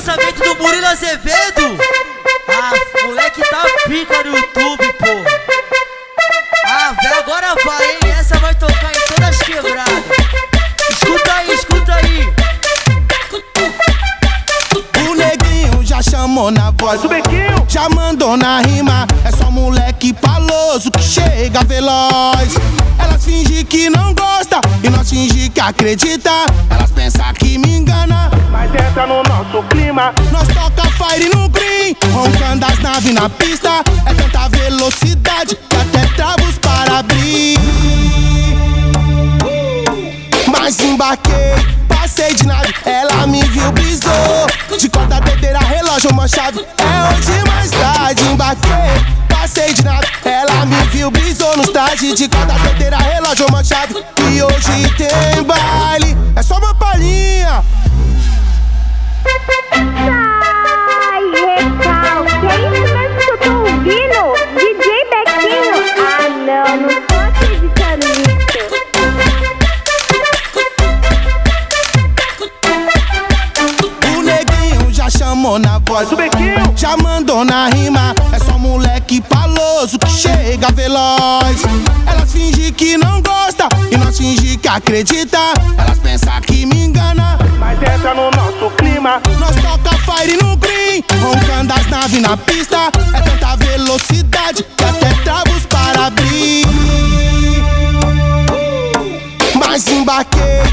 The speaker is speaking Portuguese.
lançamento do Murilo Azevedo. Ah, moleque tá pica no YouTube, porra. Ah, velho, agora vai, hein? Essa vai tocar em todas as quebradas. Escuta aí, escuta aí. O neguinho já chamou na voz, já mandou na rima. É só moleque paloso que chega veloz. Elas fingem que não gosta e nós fingir que acredita. Elas pensam que me engana, mas entra no nosso clima. Nós toca fire no green, roncando as naves na pista. É tanta velocidade que até travos para abrir. Mas embarquei, passei de nave, ela me viu, brisou. De conta, dedeira, relógio, uma chave, é hoje mais tarde. Embarquei, passei de nave, ela me viu, brisou nos trajes. De conta, dedeira, relógio, uma chave, e hoje tem baile. É só uma palhinha. Na voz, já mandou na rima. É só moleque paloso que chega veloz. Elas fingem que não gosta e nós fingir que acredita. Elas pensam que me engana, mas entra no nosso clima. Nós toca fire no green, roncando as naves na pista. É tanta velocidade que até travos para abrir. Mas embarquei,